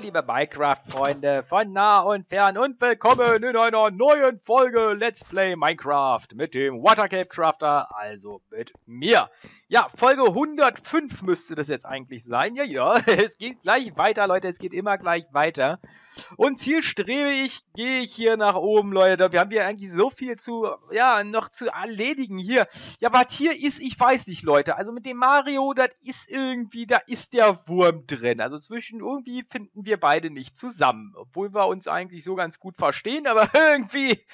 Liebe Minecraft-Freunde von nah und fern und willkommen in einer neuen Folge Let's Play Minecraft mit dem WatercaveCrafter, also mit mir. Ja, Folge 105 müsste das jetzt eigentlich sein. Ja, es geht gleich weiter, Leute, es geht immer gleich weiter. Und zielstrebe ich, gehe ich hier nach oben, Leute. Wir haben hier eigentlich so viel zu, ja, noch zu erledigen hier. Ja, was hier ist, ich weiß nicht, Leute. Also mit dem Mario, das ist irgendwie, da ist der Wurm drin. Also zwischen irgendwie finden wir beide nicht zusammen, obwohl wir uns eigentlich so ganz gut verstehen, aber irgendwie,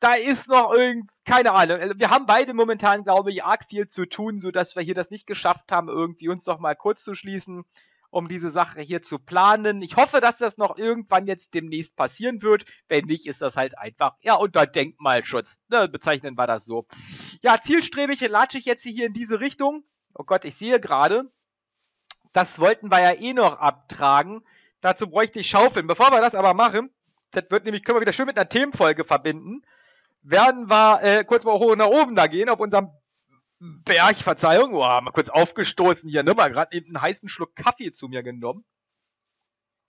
da ist noch irgendwie, keine Ahnung, also wir haben beide momentan, glaube ich, arg viel zu tun, sodass wir hier das nicht geschafft haben, irgendwie uns noch mal kurz zu schließen, um diese Sache hier zu planen. Ich hoffe, dass das noch irgendwann jetzt demnächst passieren wird, wenn nicht, ist das halt einfach, ja, unter Denkmalschutz, ne, bezeichnen wir das so. Ja, zielstrebig latsche ich jetzt hier in diese Richtung. Oh Gott, ich sehe gerade, das wollten wir ja eh noch abtragen. Dazu bräuchte ich Schaufeln. Bevor wir das aber machen, das wird nämlich, können wir wieder schön mit einer Themenfolge verbinden, werden wir kurz mal hoch nach oben da gehen, auf unserem Berg, Verzeihung, oh, mal kurz aufgestoßen hier, ne, mal gerade eben einen heißen Schluck Kaffee zu mir genommen.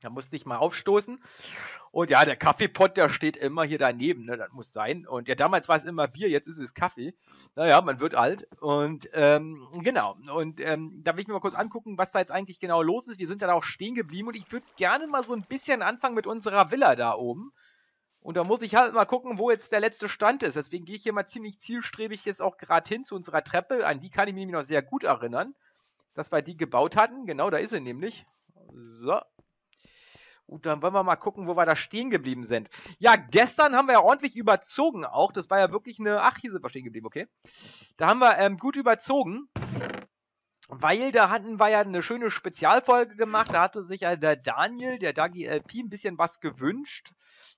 Da musste ich mal aufstoßen. Und ja, der Kaffeepott, der steht immer hier daneben, ne, das muss sein. Und ja, damals war es immer Bier, jetzt ist es Kaffee. Naja, man wird alt. Und genau, und da will ich mir mal kurz angucken, was da jetzt eigentlich genau los ist. Wir sind dann auch stehen geblieben und ich würde gerne mal so ein bisschen anfangen mit unserer Villa da oben. Und da muss ich halt mal gucken, wo jetzt der letzte Stand ist. Deswegen gehe ich hier mal ziemlich zielstrebig jetzt auch gerade hin zu unserer Treppe. An die kann ich mich nämlich noch sehr gut erinnern, dass wir die gebaut hatten. Genau, da ist sie nämlich. So. Gut, dann wollen wir mal gucken, wo wir da stehen geblieben sind. Ja, gestern haben wir ja ordentlich überzogen auch. Das war ja wirklich eine... Ach, hier sind wir stehen geblieben, okay. Da haben wir gut überzogen, weil da hatten wir ja eine schöne Spezialfolge gemacht. Da hatte sich ja der Daniel, der Dagi LP, ein bisschen was gewünscht.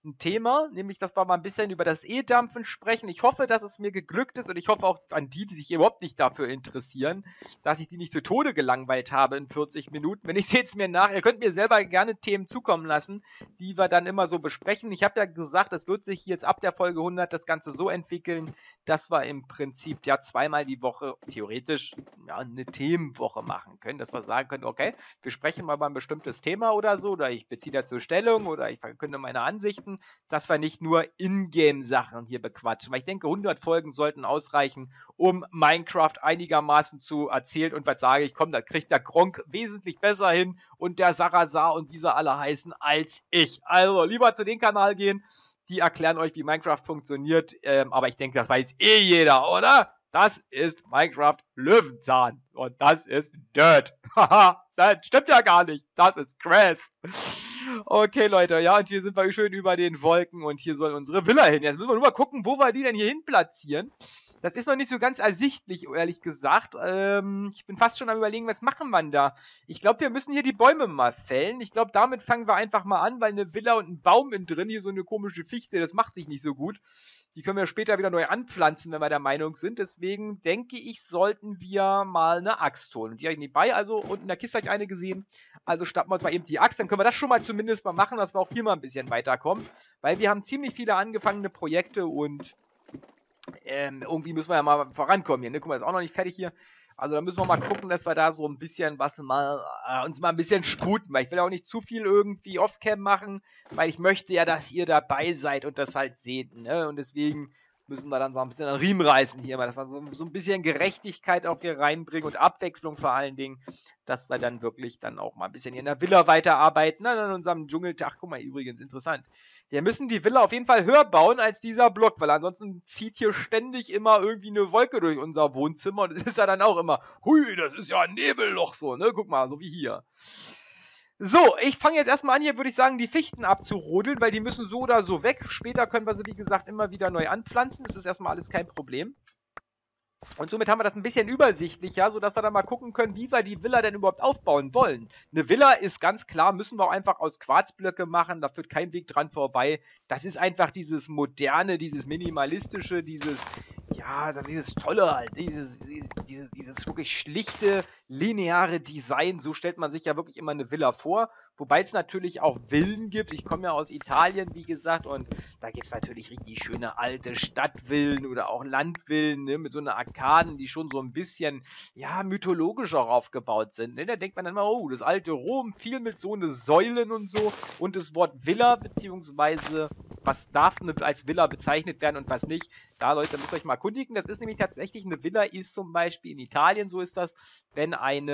Ein Thema, nämlich, dass wir mal ein bisschen über das E-Dampfen sprechen. Ich hoffe, dass es mir geglückt ist und ich hoffe auch an die, die sich überhaupt nicht dafür interessieren, dass ich die nicht zu Tode gelangweilt habe in 40 Minuten. Wenn ich sehe es mir nach, ihr könnt mir selber gerne Themen zukommen lassen, die wir dann immer so besprechen. Ich habe ja gesagt, es wird sich jetzt ab der Folge 100 das Ganze so entwickeln, dass wir im Prinzip ja zweimal die Woche theoretisch ja, eine Themenwoche machen können, dass wir sagen können, okay, wir sprechen mal über ein bestimmtes Thema oder so, oder ich beziehe dazu Stellung oder ich verkünde meine Ansichten, dass wir nicht nur Ingame-Sachen hier bequatschen, weil ich denke, 100 Folgen sollten ausreichen, um Minecraft einigermaßen zu erzählen und was sage ich, komm, da kriegt der Gronkh wesentlich besser hin und der Sarazar und diese alle heißen als ich. Also lieber zu dem Kanal gehen, die erklären euch, wie Minecraft funktioniert, aber ich denke, das weiß eh jeder, oder? Das ist Minecraft Löwenzahn und das ist Dirt. Haha, das stimmt ja gar nicht, das ist Grass. Okay, Leute, ja, und hier sind wir schön über den Wolken und hier soll unsere Villa hin. Jetzt müssen wir nur mal gucken, wo wir die denn hier hin platzieren. Das ist noch nicht so ganz ersichtlich, ehrlich gesagt. Ich bin fast schon am Überlegen, was machen wir denn da? Ich glaube, wir müssen hier die Bäume mal fällen. Ich glaube, damit fangen wir einfach mal an, weil eine Villa und ein Baum innen drin, hier so eine komische Fichte, das macht sich nicht so gut. Die können wir später wieder neu anpflanzen, wenn wir der Meinung sind. Deswegen denke ich, sollten wir mal eine Axt holen. Und die habe ich nebenbei, also, und in der Kiste habe ich eine gesehen. Also schnappen wir uns mal eben die Axt. Dann können wir das schon mal zumindest mal machen, dass wir auch hier mal ein bisschen weiterkommen. Weil wir haben ziemlich viele angefangene Projekte und... irgendwie müssen wir ja mal vorankommen hier, ne? Guck mal, ist auch noch nicht fertig hier. Also da müssen wir mal gucken, dass wir da so ein bisschen was mal, uns mal ein bisschen sputen, weil ich will auch nicht zu viel irgendwie Off-Cam machen, weil ich möchte ja, dass ihr dabei seid und das halt seht, ne? Und deswegen müssen wir dann so ein bisschen an den Riemen reißen hier, dass wir so ein bisschen Gerechtigkeit auch hier reinbringen und Abwechslung vor allen Dingen, dass wir dann wirklich dann auch mal ein bisschen hier in der Villa weiterarbeiten, dann an unserem Dschungel. Ach, guck mal, übrigens interessant. Wir müssen die Villa auf jeden Fall höher bauen als dieser Block, weil ansonsten zieht hier ständig immer irgendwie eine Wolke durch unser Wohnzimmer und das ist ja dann auch immer, hui, das ist ja ein Nebelloch so, ne, guck mal, so wie hier. So, ich fange jetzt erstmal an, hier würde ich sagen, die Fichten abzurodeln, weil die müssen so oder so weg. Später können wir sie, wie gesagt, immer wieder neu anpflanzen. Das ist erstmal alles kein Problem. Und somit haben wir das ein bisschen übersichtlicher, sodass wir dann mal gucken können, wie wir die Villa denn überhaupt aufbauen wollen. Eine Villa ist ganz klar, müssen wir auch einfach aus Quarzblöcke machen, da führt kein Weg dran vorbei. Das ist einfach dieses Moderne, dieses Minimalistische, dieses... Ja, dieses tolle halt, dieses wirklich schlichte, lineare Design, so stellt man sich ja wirklich immer eine Villa vor, wobei es natürlich auch Villen gibt. Ich komme ja aus Italien, wie gesagt, und da gibt es natürlich richtig schöne alte Stadtvillen oder auch Landvillen, ne, mit so einer Arkaden, die schon so ein bisschen, ja, mythologisch auch aufgebaut sind, ne? Da denkt man dann mal, oh, das alte Rom, viel mit so eine Säulen und so, und das Wort Villa, beziehungsweise was darf als Villa bezeichnet werden und was nicht. Da, Leute, müsst ihr euch mal erkundigen. Das ist nämlich tatsächlich, eine Villa ist zum Beispiel in Italien, so ist das, wenn ein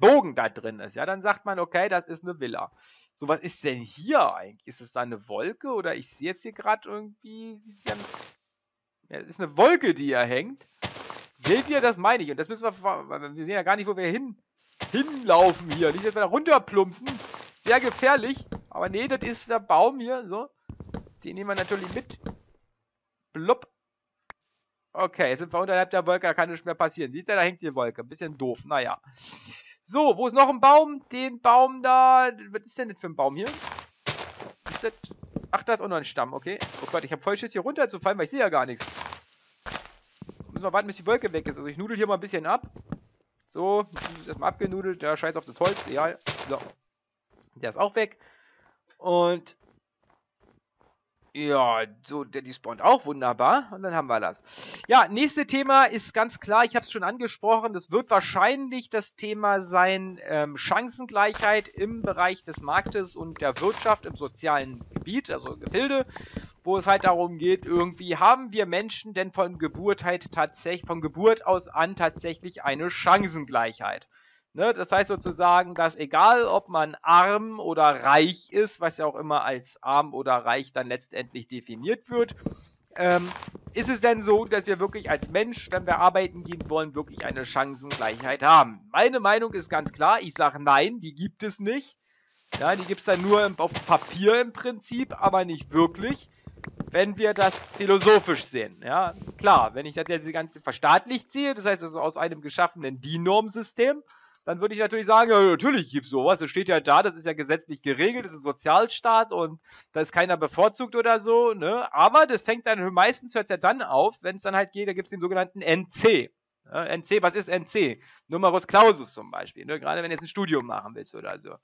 Bogen da drin ist. Ja, dann sagt man, okay, das ist eine Villa. So, was ist denn hier eigentlich? Ist es da eine Wolke? Oder ich sehe jetzt hier gerade irgendwie... Ja, es ist eine Wolke, die hier hängt. Seht ihr, das meine ich. Und das müssen wir sehen ja gar nicht, wo wir hinlaufen hier. Nicht, dass wir da runterplumpsen. Sehr gefährlich. Aber nee, das ist der Baum hier, so. Den nehmen wir natürlich mit. Blub. Okay, jetzt sind wir unterhalb der Wolke, da kann nichts mehr passieren. Seht ihr, da hängt die Wolke. Ein bisschen doof, naja. So, wo ist noch ein Baum? Den Baum da... Was ist denn das für ein Baum hier? Ist das... Ach, da ist auch noch ein Stamm, okay. Oh Gott, ich habe voll Schiss, hier runterzufallen, weil ich sehe ja gar nichts. Müssen wir warten, bis die Wolke weg ist. Also ich nudel hier mal ein bisschen ab. So, erstmal abgenudelt. Der Scheiß auf das Holz, egal. So. Der ist auch weg. Und... Ja, so, die spawnt auch wunderbar. Und dann haben wir das. Ja, nächstes Thema ist ganz klar, ich habe es schon angesprochen, das wird wahrscheinlich das Thema sein, Chancengleichheit im Bereich des Marktes und der Wirtschaft im sozialen Gebiet, also Gefilde, wo es halt darum geht, irgendwie haben wir Menschen denn von Geburt aus an tatsächlich eine Chancengleichheit. Ne, das heißt sozusagen, dass egal, ob man arm oder reich ist, was ja auch immer als arm oder reich dann letztendlich definiert wird, ist es denn so, dass wir wirklich als Mensch, wenn wir arbeiten gehen wollen, wirklich eine Chancengleichheit haben? Meine Meinung ist ganz klar, ich sage nein, die gibt es nicht. Ja, die gibt es dann nur auf Papier im Prinzip, aber nicht wirklich, wenn wir das philosophisch sehen. Ja, klar, wenn ich das jetzt verstaatlicht sehe, das heißt also aus einem geschaffenen DIN-Norm-System, dann würde ich natürlich sagen, ja, natürlich gibt es sowas, es steht ja da, das ist ja gesetzlich geregelt, das ist ein Sozialstaat und da ist keiner bevorzugt oder so, ne? Aber das fängt dann, meistens hört es ja dann auf, wenn es dann halt geht, da gibt es den sogenannten NC. Ja, NC, was ist NC? Numerus Clausus zum Beispiel, ne? Gerade wenn du jetzt ein Studium machen willst oder so.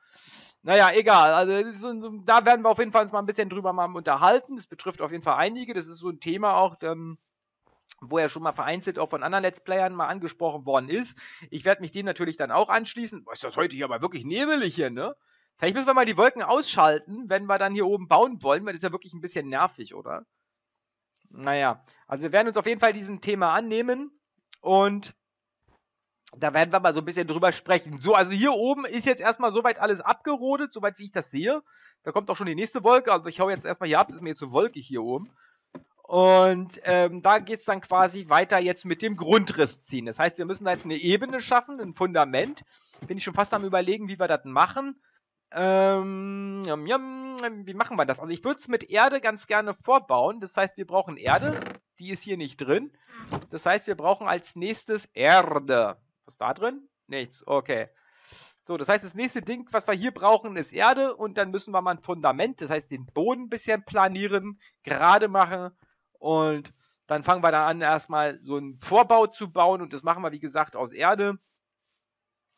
Naja, egal, also da werden wir auf jeden Fall uns mal ein bisschen drüber unterhalten, das betrifft auf jeden Fall einige, das ist so ein Thema auch, wo er schon mal vereinzelt auch von anderen Let's Playern mal angesprochen worden ist. Ich werde mich dem natürlich dann auch anschließen. Was ist das heute hier aber wirklich nebelig hier, ne? Vielleicht müssen wir mal die Wolken ausschalten, wenn wir dann hier oben bauen wollen, weil das ist ja wirklich ein bisschen nervig, oder? Naja, also wir werden uns auf jeden Fall diesem Thema annehmen und da werden wir mal so ein bisschen drüber sprechen. So, also hier oben ist jetzt erstmal soweit alles abgerodet, soweit wie ich das sehe. Da kommt auch schon die nächste Wolke, also ich hau jetzt erstmal hier ab, das ist mir jetzt so wolkig hier oben. Und da geht es dann quasi weiter jetzt mit dem Grundriss ziehen. Das heißt, wir müssen da jetzt eine Ebene schaffen, ein Fundament. Bin ich schon fast am Überlegen, wie wir das machen. Wie machen wir das? Also ich würde es mit Erde ganz gerne vorbauen. Das heißt, wir brauchen Erde. Die ist hier nicht drin. Das heißt, wir brauchen als nächstes Erde. Was ist da drin? Nichts. Okay. So, das heißt, das nächste Ding, was wir hier brauchen, ist Erde. Und dann müssen wir mal ein Fundament, das heißt den Boden ein bisschen planieren, gerade machen. Und dann fangen wir da an, erstmal so einen Vorbau zu bauen. Und das machen wir, wie gesagt, aus Erde.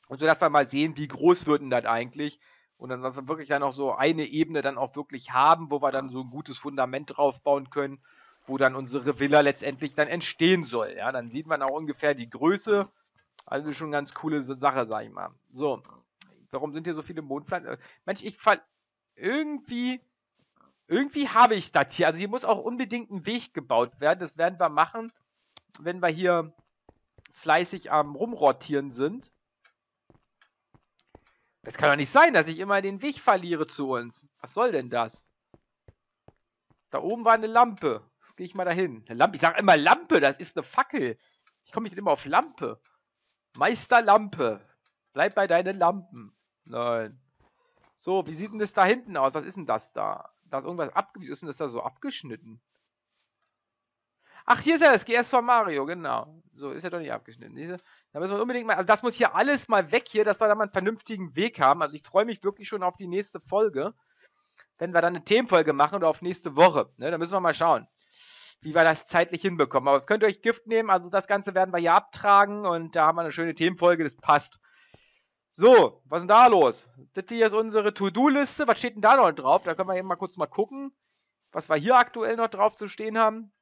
Und so, dass wir mal sehen, wie groß wird denn das eigentlich. Und dann, dass wir wirklich dann auch so eine Ebene dann auch wirklich haben, wo wir dann so ein gutes Fundament drauf bauen können, wo dann unsere Villa letztendlich dann entstehen soll. Ja, dann sieht man auch ungefähr die Größe. Also schon eine ganz coole Sache, sag ich mal. So, warum sind hier so viele Mondpflanzen? Mensch, ich fall... Irgendwie habe ich das hier. Also hier muss auch unbedingt ein Weg gebaut werden. Das werden wir machen, wenn wir hier fleißig am Rumrotieren sind. Das kann doch nicht sein, dass ich immer den Weg verliere zu uns. Was soll denn das? Da oben war eine Lampe. Jetzt gehe ich mal dahin. Eine Lampe. Ich sage immer Lampe, das ist eine Fackel. Ich komme nicht immer auf Lampe. Meister Lampe. Bleib bei deinen Lampen. Nein. So, wie sieht denn das da hinten aus? Was ist denn das da? Da ist irgendwas abgewiesen. Ist denn das da so abgeschnitten? Ach, hier ist ja das GS von Mario, genau. So, ist ja doch nicht abgeschnitten. Da müssen wir unbedingt mal... Also das muss hier alles mal weg hier, dass wir da mal einen vernünftigen Weg haben. Also ich freue mich wirklich schon auf die nächste Folge. Wenn wir dann eine Themenfolge machen oder auf nächste Woche. Ne, da müssen wir mal schauen. wie wir das zeitlich hinbekommen. Aber jetzt könnt ihr euch Gift nehmen. Also das Ganze werden wir hier abtragen. Und da haben wir eine schöne Themenfolge. Das passt. So, was ist denn da los? Das hier ist unsere To-Do-Liste. Was steht denn da noch drauf? Da können wir eben mal kurz mal gucken, was wir hier aktuell noch drauf zu stehen haben.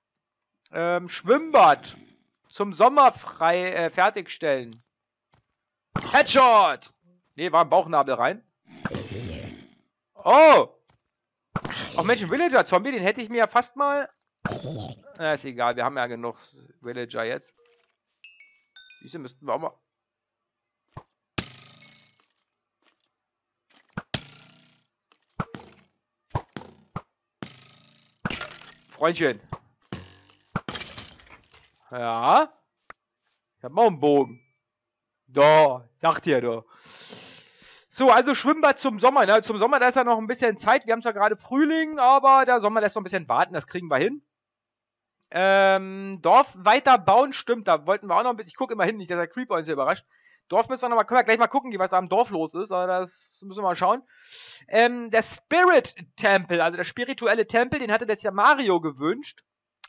Schwimmbad zum Sommer frei fertigstellen. Headshot! Ne, war ein Bauchnabel rein. Oh! Ach Mensch, ein Villager-Zombie, den hätte ich mir ja fast mal... ist egal, wir haben ja genug Villager jetzt. Diese müssten wir auch mal... Freundchen. Ja? Ich hab auch einen Bogen. Da, sagt ihr doch. So, also Schwimmbad zum Sommer. Ne? Zum Sommer, da ist ja noch ein bisschen Zeit. Wir haben zwar gerade Frühling, aber der Sommer lässt noch ein bisschen warten. Das kriegen wir hin. Dorf weiter bauen, stimmt. Da wollten wir auch noch ein bisschen. Ich gucke immer hin, nicht, dass der Creeper uns hier überrascht. Dorf müssen wir noch mal, können wir gleich mal gucken, was da am Dorf los ist. Aber das müssen wir mal schauen. Der Spirit Temple, also der spirituelle Tempel, den hatte das ja Mario gewünscht.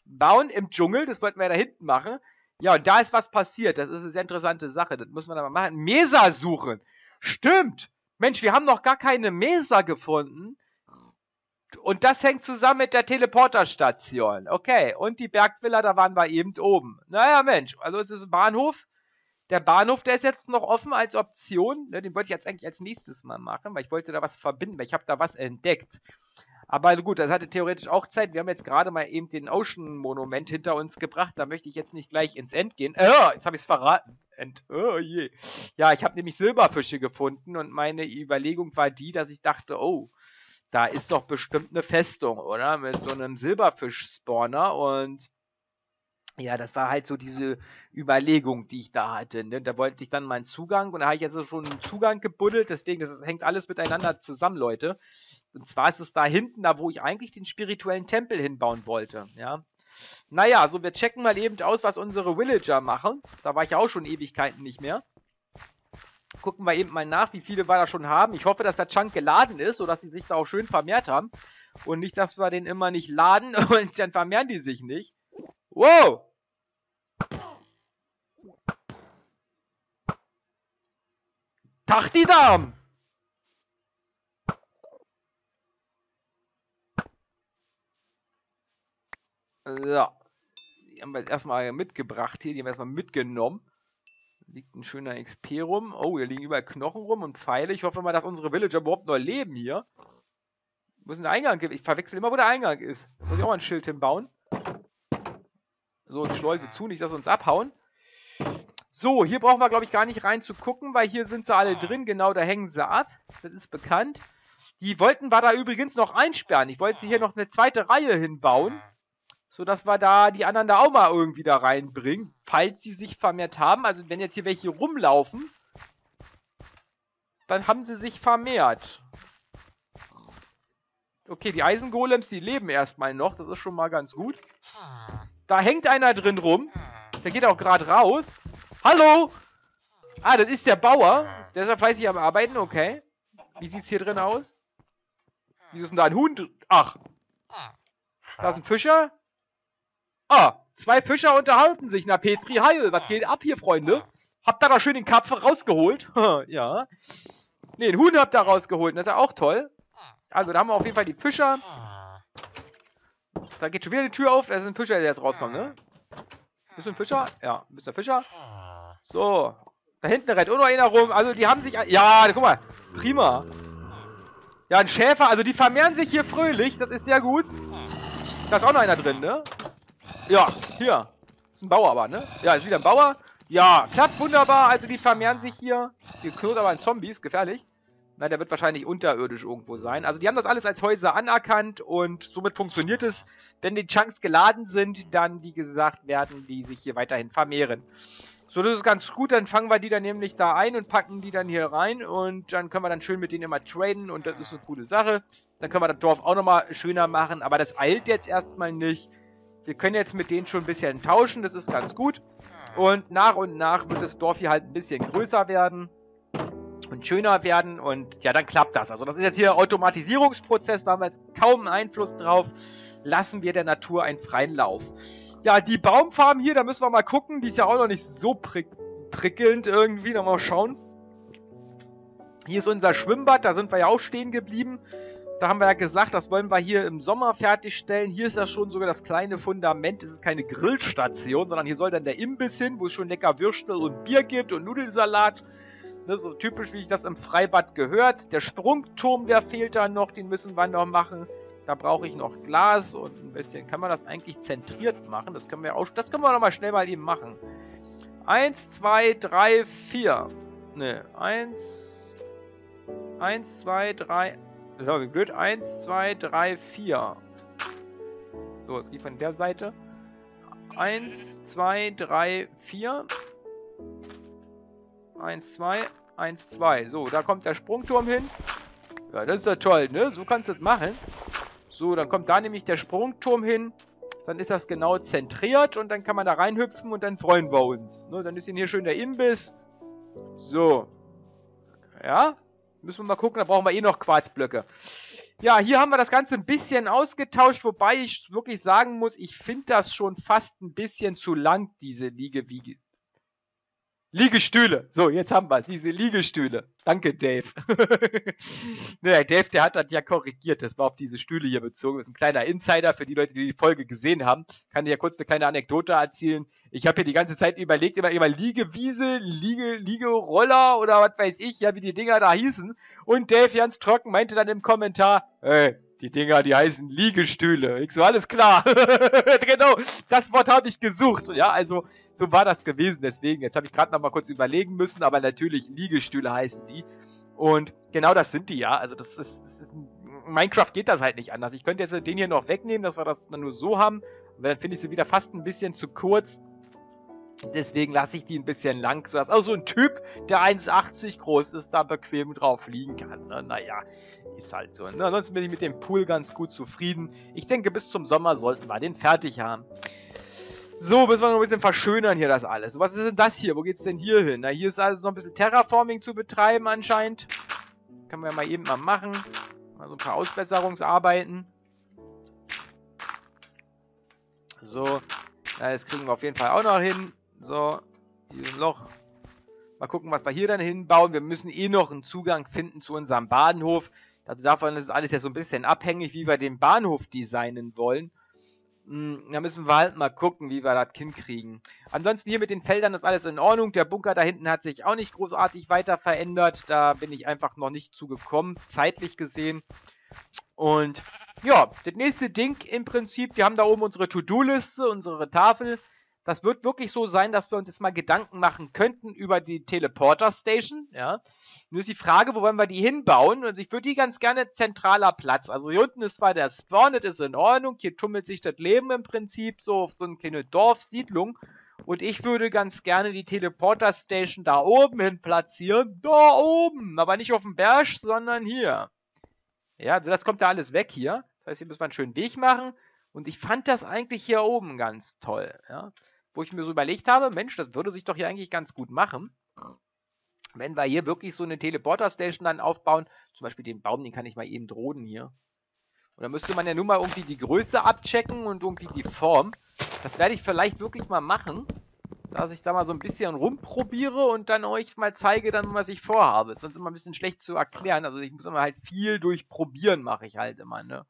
Bauen im Dschungel, das wollten wir ja da hinten machen. Ja, und da ist was passiert. Das ist eine sehr interessante Sache. Das müssen wir dann mal machen. Mesa suchen. Stimmt. Mensch, wir haben noch gar keine Mesa gefunden. Und das hängt zusammen mit der Teleporterstation. Okay, und die Bergvilla, da waren wir eben oben. Naja, Mensch, also es ist ein Bahnhof. Der Bahnhof, der ist jetzt noch offen als Option. Den wollte ich jetzt eigentlich als nächstes mal machen, weil ich wollte da was verbinden, weil ich habe da was entdeckt. Aber gut, das hatte theoretisch auch Zeit. Wir haben jetzt gerade mal eben den Ocean-Monument hinter uns gebracht. Da möchte ich jetzt nicht gleich ins End gehen. Jetzt habe ich es verraten. Oh je. Ja, ich habe nämlich Silberfische gefunden und meine Überlegung war die, dass ich dachte, oh, da ist doch bestimmt eine Festung, oder? Mit so einem Silberfisch-Spawner und ja, das war halt so diese Überlegung, die ich da hatte. Ne? Da wollte ich dann meinen Zugang und da habe ich jetzt schon einen Zugang gebuddelt, deswegen, das hängt alles miteinander zusammen, Leute. Und zwar ist es da hinten, da wo ich eigentlich den spirituellen Tempel hinbauen wollte, ja. Naja, so wir checken mal eben aus, was unsere Villager machen. Da war ich ja auch schon Ewigkeiten nicht mehr. Gucken wir eben mal nach, wie viele wir da schon haben. Ich hoffe, dass der Chunk geladen ist, sodass sie sich da auch schön vermehrt haben. Und nicht, dass wir den immer nicht laden und dann vermehren die sich nicht. Wow! Tachti-Darm! So, die haben wir jetzt erstmal mitgebracht hier, die haben wir erstmal mitgenommen. Da liegt ein schöner XP rum. Oh, hier liegen überall Knochen rum und Pfeile. Ich hoffe mal, dass unsere Villager überhaupt noch leben hier. Wo ist denn der Eingang? Ich verwechsel immer, wo der Eingang ist. Da muss ich auch mal ein Schild hinbauen. So, und Schleuse zu, nicht, dass sie uns abhauen. So, hier brauchen wir, glaube ich, gar nicht rein zu gucken, weil hier sind sie alle drin. Genau, da hängen sie ab. Das ist bekannt. Die wollten wir da übrigens noch einsperren. Ich wollte hier noch eine zweite Reihe hinbauen. So, dass wir da die anderen da auch mal irgendwie da reinbringen, falls sie sich vermehrt haben. Also wenn jetzt hier welche rumlaufen, dann haben sie sich vermehrt. Okay, die Eisengolems, die leben erstmal noch. Das ist schon mal ganz gut. Da hängt einer drin rum. Der geht auch gerade raus. Hallo! Ah, das ist der Bauer. Der ist ja fleißig am Arbeiten, okay. Wie sieht's hier drin aus? Wieso ist denn da ein Huhn drin? Ach. Da ist ein Fischer. Ah, zwei Fischer unterhalten sich. Na, Petri, heil. Was geht ab hier, Freunde? Habt ihr da schön den Karpfen rausgeholt? Ja. Ne, den Huhn habt ihr rausgeholt. Das ist ja auch toll. Also, da haben wir auf jeden Fall die Fischer. Da geht schon wieder die Tür auf. Das ist ein Fischer, der jetzt rauskommt, ne? Bist du ein Fischer? Ja, bist du ein Fischer? So. Da hinten rennt auch noch einer rum. Also, die haben sich... Ja, guck mal. Prima. Ja, ein Schäfer. Also, die vermehren sich hier fröhlich. Das ist sehr gut. Da ist auch noch einer drin, ne? Ja, hier. Ist ein Bauer aber, ne? Ja, ist wieder ein Bauer. Ja, klappt wunderbar. Also die vermehren sich hier. Hier knurrt aber ein Zombie, ist gefährlich. Na, der wird wahrscheinlich unterirdisch irgendwo sein. Also die haben das alles als Häuser anerkannt und somit funktioniert es. Wenn die Chunks geladen sind, dann, wie gesagt, werden die sich hier weiterhin vermehren. So, das ist ganz gut. Dann fangen wir die dann nämlich da ein und packen die dann hier rein. Und dann können wir dann schön mit denen immer traden und das ist eine coole Sache. Dann können wir das Dorf auch nochmal schöner machen. Aber das eilt jetzt erstmal nicht. Wir können jetzt mit denen schon ein bisschen tauschen, das ist ganz gut. Und nach wird das Dorf hier halt ein bisschen größer werden und schöner werden und ja, dann klappt das. Also das ist jetzt hier Automatisierungsprozess, da haben wir jetzt kaum Einfluss drauf. lassen wir der Natur einen freien Lauf. Ja, die Baumfarm hier, da müssen wir mal gucken. Die ist ja auch noch nicht so prickelnd irgendwie. Da mal schauen. Hier ist unser Schwimmbad. Da sind wir ja auch stehen geblieben. Da haben wir ja gesagt, das wollen wir hier im Sommer fertigstellen. Hier ist ja schon sogar das kleine Fundament. Es ist keine Grillstation, sondern hier soll dann der Imbiss hin, wo es schon lecker Würstel und Bier gibt und Nudelsalat. Ne, so typisch, wie ich das im Freibad gehört. Der Sprungturm, der fehlt da noch. Den müssen wir noch machen. Da brauche ich noch Glas und ein bisschen. Kann man das eigentlich zentriert machen? Das können wir auch. Das können wir noch mal schnell mal eben machen. 1, 2, 3, 4. Ne, 1. 1, 2, 3. So, wie blöd. 1, 2, 3, 4. So, es geht von der Seite. 1, 2, 3, 4. 1, 2, 1, 2. So, da kommt der Sprungturm hin. Ja, das ist ja toll, ne? So kannst du das machen. So, dann kommt da nämlich der Sprungturm hin. Dann ist das genau zentriert und dann kann man da reinhüpfen und dann freuen wir uns. Ne? Dann ist hier schön der Imbiss. So. Ja, müssen wir mal gucken. Da brauchen wir eh noch Quarzblöcke. Ja, hier haben wir das Ganze ein bisschen ausgetauscht, wobei ich wirklich sagen muss, ich finde das schon fast ein bisschen zu lang, diese Liegewiege. Liegestühle. So, jetzt haben wir es. Diese Liegestühle. Danke, Dave. Naja, Dave, der hat das ja korrigiert. Das war auf diese Stühle hier bezogen. Das ist ein kleiner Insider für die Leute, die die Folge gesehen haben. Kann dir ja kurz eine kleine Anekdote erzählen. Ich habe hier die ganze Zeit überlegt, immer Liegewiese, Liegeroller oder was weiß ich, ja, wie die Dinger da hießen. Und Dave ganz trocken meinte dann im Kommentar, ey, die Dinger, die heißen Liegestühle. Ich so, alles klar. Genau, das Wort habe ich gesucht. Ja, also so war das gewesen. Deswegen, jetzt habe ich gerade noch mal kurz überlegen müssen, aber natürlich Liegestühle heißen die. Und genau das sind die, ja. Also das ist Minecraft geht das halt nicht anders. Ich könnte jetzt den hier noch wegnehmen, dass wir das nur so haben. Aber dann finde ich sie wieder fast ein bisschen zu kurz. Deswegen lasse ich die ein bisschen lang, sodass auch so ein Typ, der 1,80 groß ist, da bequem drauf liegen kann. Ne? Naja, ist halt so. Ne? Ansonsten bin ich mit dem Pool ganz gut zufrieden. Ich denke, bis zum Sommer sollten wir den fertig haben. So, müssen wir noch ein bisschen verschönern hier das alles. So, was ist denn das hier? Wo geht's denn hier hin? Na, hier ist also noch ein bisschen Terraforming zu betreiben anscheinend. Können wir mal eben mal machen. Mal so ein paar Ausbesserungsarbeiten. So, na, das kriegen wir auf jeden Fall auch noch hin. So, dieses Loch. Mal gucken, was wir hier dann hinbauen. Wir müssen eh noch einen Zugang finden zu unserem Bahnhof. Also davon ist alles ja so ein bisschen abhängig, wie wir den Bahnhof designen wollen. Da müssen wir halt mal gucken, wie wir das hinkriegen. Ansonsten hier mit den Feldern ist alles in Ordnung. Der Bunker da hinten hat sich auch nicht großartig weiter verändert. Da bin ich einfach noch nicht zugekommen, zeitlich gesehen. Und ja, das nächste Ding im Prinzip, wir haben da oben unsere To-Do-Liste, unsere Tafel. Das wird wirklich so sein, dass wir uns jetzt mal Gedanken machen könnten über die Teleporter-Station. Ja. Nur ist die Frage, wo wollen wir die hinbauen? Also ich würde die ganz gerne zentraler Platz. Also hier unten ist zwar der Spawn, das ist in Ordnung. Hier tummelt sich das Leben im Prinzip so auf so eine kleine Dorfsiedlung. Und ich würde ganz gerne die Teleporter-Station da oben hin platzieren. Da oben, aber nicht auf dem Berg, sondern hier. Ja, also das kommt da alles weg hier. Das heißt, hier müssen wir einen schönen Weg machen. Und ich fand das eigentlich hier oben ganz toll. Ja. Wo ich mir so überlegt habe, Mensch, das würde sich doch hier eigentlich ganz gut machen, wenn wir hier wirklich so eine Teleporter-Station dann aufbauen. Zum Beispiel den Baum, den kann ich mal eben drohen hier. Und da müsste man ja nur mal irgendwie die Größe abchecken und irgendwie die Form. Das werde ich vielleicht wirklich mal machen, dass ich da mal so ein bisschen rumprobiere und dann euch mal zeige, dann was ich vorhabe. Ist sonst immer ein bisschen schlecht zu erklären. Also ich muss immer halt viel durchprobieren, mache ich halt immer, ne?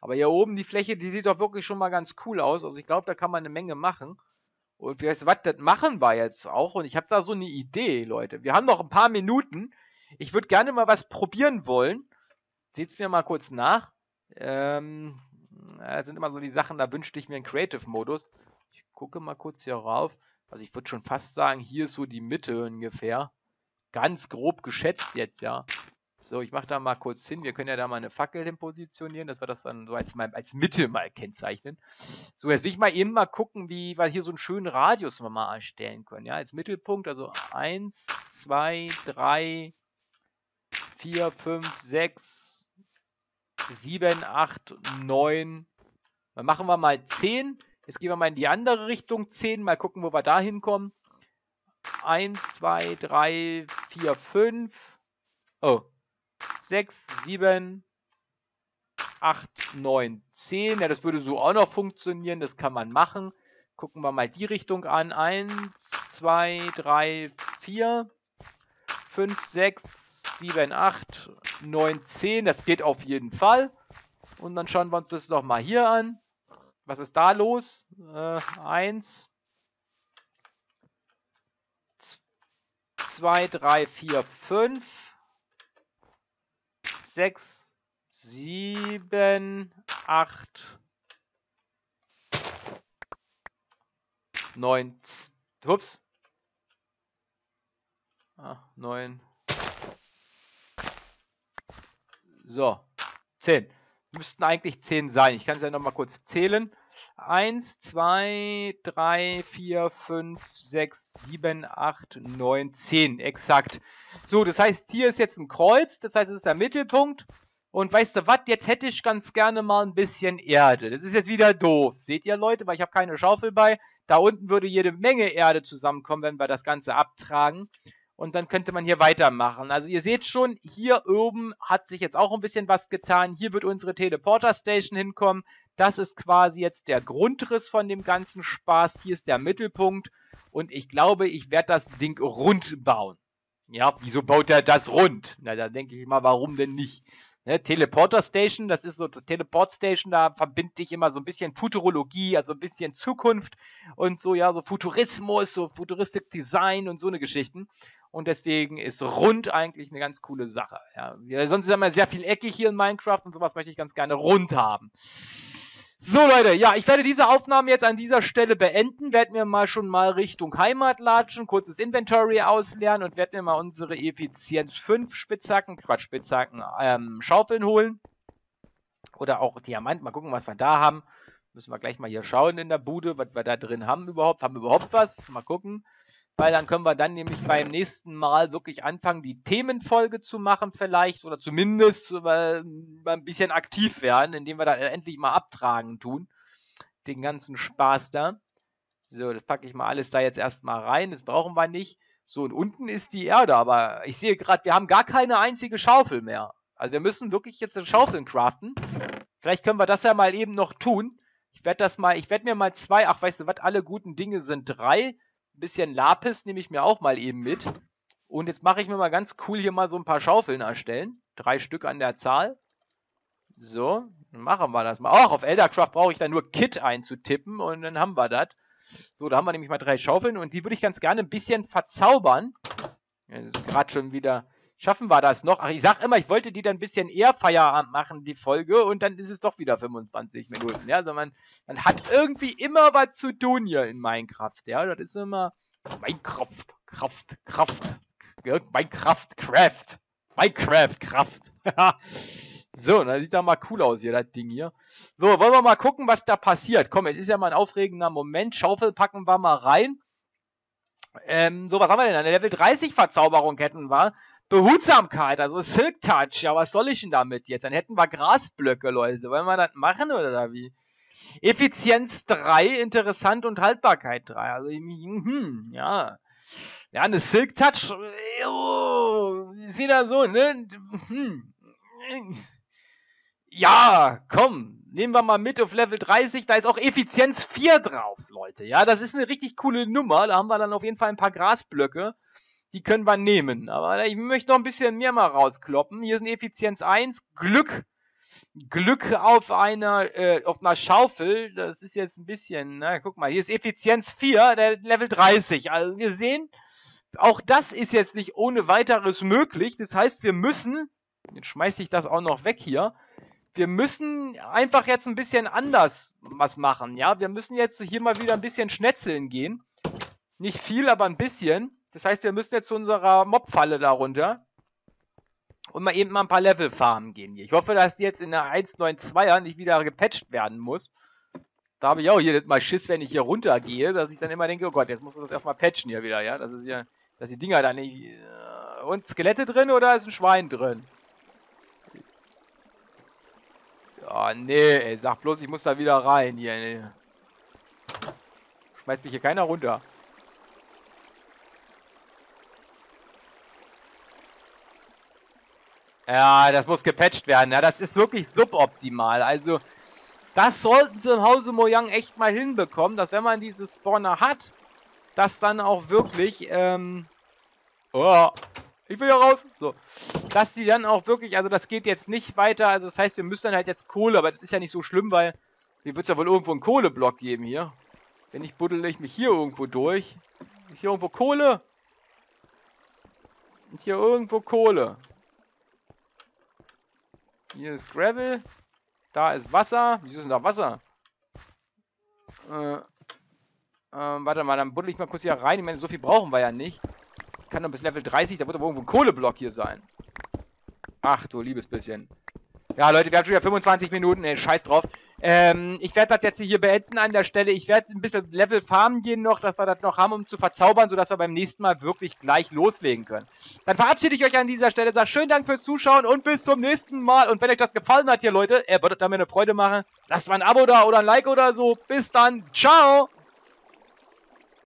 Aber hier oben die Fläche, die sieht doch wirklich schon mal ganz cool aus. Also ich glaube, da kann man eine Menge machen. Und weißt du was, das machen wir jetzt auch. Und ich habe da so eine Idee, Leute. Wir haben noch ein paar Minuten. Ich würde gerne mal was probieren wollen. Seht es mir mal kurz nach. Das sind immer so die Sachen, da wünschte ich mir einen Creative-Modus. Ich gucke mal kurz hier rauf. Also ich würde schon fast sagen, hier ist so die Mitte ungefähr. Ganz grob geschätzt jetzt, ja. So, ich mache da mal kurz hin. Wir können ja da mal eine Fackel hin positionieren, dass wir das dann so als Mitte mal kennzeichnen. So, jetzt will ich mal eben mal gucken, wie wir hier so einen schönen Radius mal erstellen können. Ja, als Mittelpunkt, also 1, 2, 3, 4, 5, 6, 7, 8, 9. Dann machen wir mal 10. Jetzt gehen wir mal in die andere Richtung 10. Mal gucken, wo wir da hinkommen. 1, 2, 3, 4, 5. Oh. 6, 7, 8, 9, 10. Ja, das würde so auch noch funktionieren. Das kann man machen. Gucken wir mal die Richtung an. 1, 2, 3, 4, 5, 6, 7, 8, 9, 10. Das geht auf jeden Fall. Und dann schauen wir uns das nochmal hier an. Was ist da los? 1, 2, 3, 4, 5, 6, 7, 8, 9, ups, 9, so, 10, müssten eigentlich 10 sein, ich kann es ja nochmal kurz zählen, 1, 2, 3, 4, 5, 6, 7, 8, 9, 10, exakt. So, das heißt, hier ist jetzt ein Kreuz, das heißt, es ist der Mittelpunkt. Und weißt du was, jetzt hätte ich ganz gerne mal ein bisschen Erde. Das ist jetzt wieder doof, seht ihr Leute, weil ich habe keine Schaufel bei. Da unten würde jede Menge Erde zusammenkommen, wenn wir das Ganze abtragen. Und dann könnte man hier weitermachen. Also ihr seht schon, hier oben hat sich jetzt auch ein bisschen was getan. Hier wird unsere Teleporter Station hinkommen. Das ist quasi jetzt der Grundriss von dem ganzen Spaß. Hier ist der Mittelpunkt. Und ich glaube, ich werde das Ding rund bauen. Ja, wieso baut er das rund? Na, da denke ich mal, warum denn nicht? Ne, Teleporter Station, das ist so eine Teleport Station, da verbinde ich immer so ein bisschen Futurologie, also ein bisschen Zukunft und so, ja, so Futurismus, so Futuristic Design und so eine Geschichten. Und deswegen ist rund eigentlich eine ganz coole Sache. Ja, sonst ist immer sehr viel eckig hier in Minecraft und sowas möchte ich ganz gerne rund haben. So Leute, ja, ich werde diese Aufnahme jetzt an dieser Stelle beenden, werde mir mal schon mal Richtung Heimat latschen, kurzes Inventory ausleeren und werde mir mal unsere Effizienz 5 Spitzhacken, Schaufeln holen. Oder auch Diamant, mal gucken, was wir da haben. Müssen wir gleich mal hier schauen in der Bude, was wir da drin haben überhaupt. Haben wir überhaupt was? Mal gucken. Weil dann können wir dann nämlich beim nächsten Mal wirklich anfangen, die Themenfolge zu machen vielleicht oder zumindest ein bisschen aktiv werden, indem wir dann endlich mal abtragen tun, den ganzen Spaß da. So, das packe ich mal alles da jetzt erstmal rein, das brauchen wir nicht. So, und unten ist die Erde, aber ich sehe gerade, wir haben gar keine einzige Schaufel mehr. Also wir müssen wirklich jetzt Schaufeln craften. Vielleicht können wir das ja mal eben noch tun. Ich werde mir mal zwei, ach weißt du was, alle guten Dinge sind 3. Ein bisschen Lapis nehme ich mir auch mal eben mit. Und jetzt mache ich mir mal ganz cool hier mal so ein paar Schaufeln erstellen. 3 Stück an der Zahl. So, dann machen wir das mal. Auch auf Eldercraft brauche ich da nur Kit einzutippen und dann haben wir das. So, da haben wir nämlich mal 3 Schaufeln und die würde ich ganz gerne ein bisschen verzaubern. Das ist gerade schon wieder... Schaffen wir das noch? Ach, ich sag immer, ich wollte die dann ein bisschen eher Feierabend machen, die Folge, und dann ist es doch wieder 25 Minuten. Ja? Also man hat irgendwie immer was zu tun hier in Minecraft. Ja, das ist immer Minecraft. So, das sieht doch mal cool aus hier, das Ding hier. So, wollen wir mal gucken, was da passiert. Komm, es ist ja mal ein aufregender Moment. Schaufel packen wir mal rein. So, was haben wir denn? Eine Level 30 Verzauberung hätten wir. Behutsamkeit, also Silk Touch, ja, was soll ich denn damit jetzt? Dann hätten wir Grasblöcke, Leute. Wollen wir das machen oder wie? Effizienz 3, interessant und Haltbarkeit 3. Also, ja. Ja, eine Silk Touch, oh, ist wieder so, ne? Ja, komm, nehmen wir mal mit auf Level 30, da ist auch Effizienz 4 drauf, Leute. Ja, das ist eine richtig coole Nummer, da haben wir dann auf jeden Fall ein paar Grasblöcke. Die können wir nehmen, aber ich möchte noch ein bisschen mehr mal rauskloppen. Hier sind Effizienz 1, Glück auf einer Schaufel, das ist jetzt ein bisschen, na, guck mal, hier ist Effizienz 4, der Level 30. Also wir sehen, auch das ist jetzt nicht ohne weiteres möglich, das heißt wir müssen, jetzt schmeiße ich das auch noch weg hier, wir müssen einfach jetzt ein bisschen anders was machen, ja, wir müssen jetzt hier mal wieder ein bisschen schnetzeln gehen, nicht viel, aber ein bisschen. Das heißt, wir müssen jetzt zu unserer Mobfalle da runter und mal eben mal ein paar Level farmen gehen hier. Ich hoffe, dass die jetzt in der 1.9.2er nicht wieder gepatcht werden muss. Da habe ich auch hier mal Schiss, wenn ich hier runter gehe, dass ich dann immer denke, oh Gott, jetzt muss ich das erstmal patchen hier wieder, ja. Das ist ja, dass die Dinger da nicht... Und Skelette drin oder ist ein Schwein drin? Oh, nee, ey, sag bloß, ich muss da wieder rein hier. Nee. Schmeißt mich hier keiner runter. Ja, das muss gepatcht werden. Ja, das ist wirklich suboptimal. Also, das sollten sie im Hause Mojang echt mal hinbekommen, dass wenn man diese Spawner hat, dass dann auch wirklich, oh, ich will ja raus. So. Dass die dann auch wirklich, also das geht jetzt nicht weiter. Also das heißt, wir müssen dann halt jetzt Kohle, aber das ist ja nicht so schlimm, weil hier wird es ja wohl irgendwo einen Kohleblock geben hier. Wenn nicht, buddel ich mich hier irgendwo durch. Ist hier irgendwo Kohle? Und hier irgendwo Kohle. Hier ist Gravel. Da ist Wasser. Wieso ist denn da Wasser? Warte mal, dann buddel ich mal kurz hier rein. Ich meine, so viel brauchen wir ja nicht. Das kann doch bis Level 30, da wird aber irgendwo ein Kohleblock hier sein. Ach du liebes bisschen. Ja Leute, wir haben schon wieder 25 Minuten, ey, scheiß drauf. Ich werde das jetzt hier beenden an der Stelle. Ich werde ein bisschen Level farmen gehen noch, dass wir das noch haben, um zu verzaubern, sodass wir beim nächsten Mal wirklich gleich loslegen können. Dann verabschiede ich euch an dieser Stelle, sage schönen Dank fürs Zuschauen und bis zum nächsten Mal. Und wenn euch das gefallen hat hier, Leute, würdet ihr mir eine Freude machen, lasst mal ein Abo da oder ein Like oder so. Bis dann, ciao!